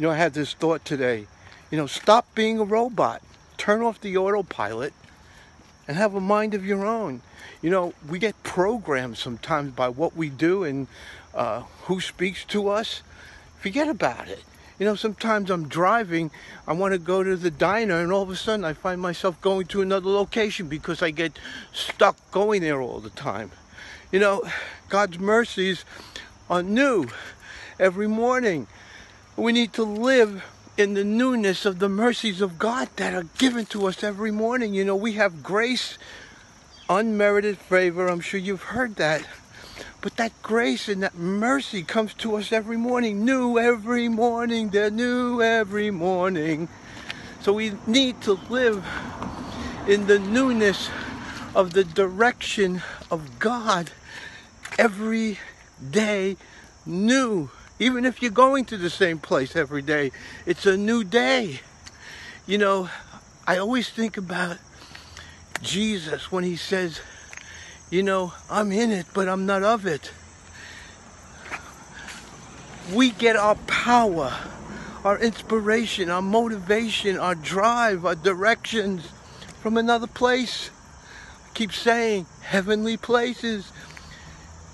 You know, I had this thought today. You know, stop being a robot. Turn off the autopilot and have a mind of your own. You know, we get programmed sometimes by what we do and who speaks to us. Forget about it. You know, sometimes I'm driving, I want to go to the diner, and all of a sudden I find myself going to another location because I get stuck going there all the time. You know, God's mercies are new every morning. We need to live in the newness of the mercies of God that are given to us every morning. You know, we have grace, unmerited favor. I'm sure you've heard that. But that grace and that mercy comes to us every morning. New every morning. They're new every morning. So we need to live in the newness of the direction of God every day new. Even if you're going to the same place every day, it's a new day. You know, I always think about Jesus when he says, you know, I'm in it, but I'm not of it. We get our power, our inspiration, our motivation, our drive, our directions from another place. I keep saying, heavenly places.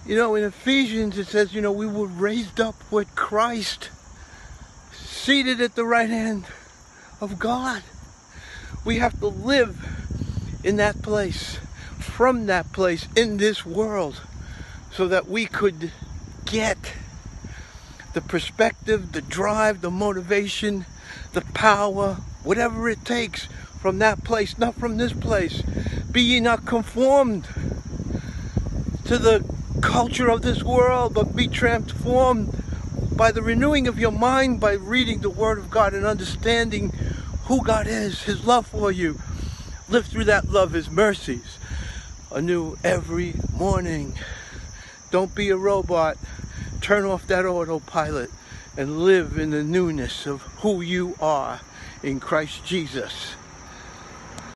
You know, in Ephesians it says, you know, we were raised up with Christ, seated at the right hand of God. We have to live in that place, from that place in this world, so that we could get the perspective, the drive, the motivation, the power, whatever it takes from that place, not from this place. Be ye not conformed to the culture of this world, but be transformed by the renewing of your mind, by reading the Word of God and understanding who God is, his love for you. Live through that love, his mercies anew every morning. Don't be a robot. Turn off that autopilot and live in the newness of who you are in Christ Jesus.